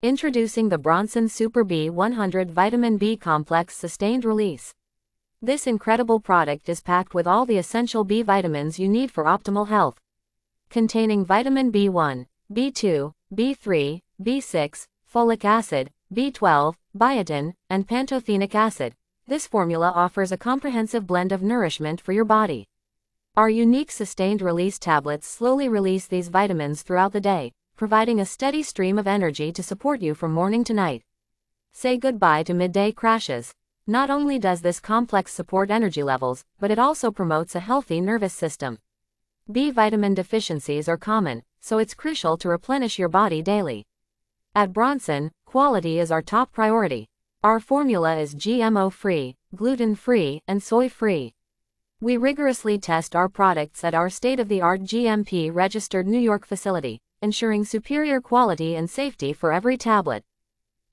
Introducing the Bronson Super B 100 Vitamin B Complex Sustained Release. This incredible product is packed with all the essential B vitamins you need for optimal health. Containing vitamin B1, B2, B3, B6, folic acid, B12, biotin, and pantothenic acid, this formula offers a comprehensive blend of nourishment for your body. Our unique sustained-release tablets slowly release these vitamins throughout the day, providing a steady stream of energy to support you from morning to night. Say goodbye to midday crashes. Not only does this complex support energy levels, but it also promotes a healthy nervous system. B vitamin deficiencies are common, so it's crucial to replenish your body daily. At Bronson, quality is our top priority. Our formula is GMO-free, gluten-free, and soy-free. We rigorously test our products at our state-of-the-art GMP-registered New York facility, ensuring superior quality and safety for every tablet.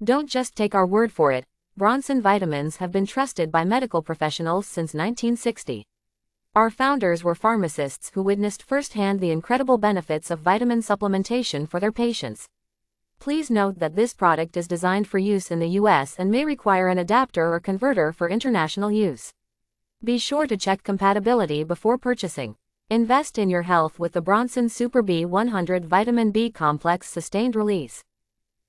Don't just take our word for it. Bronson vitamins have been trusted by medical professionals since 1960. Our founders were pharmacists who witnessed firsthand the incredible benefits of vitamin supplementation for their patients. Please note that this product is designed for use in the U.S. and may require an adapter or converter for international use. Be sure to check compatibility before purchasing. Invest in your health with the Bronson Super B 100 Vitamin B Complex Sustained Release.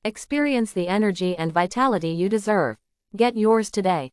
Experience the energy and vitality you deserve. Get yours today.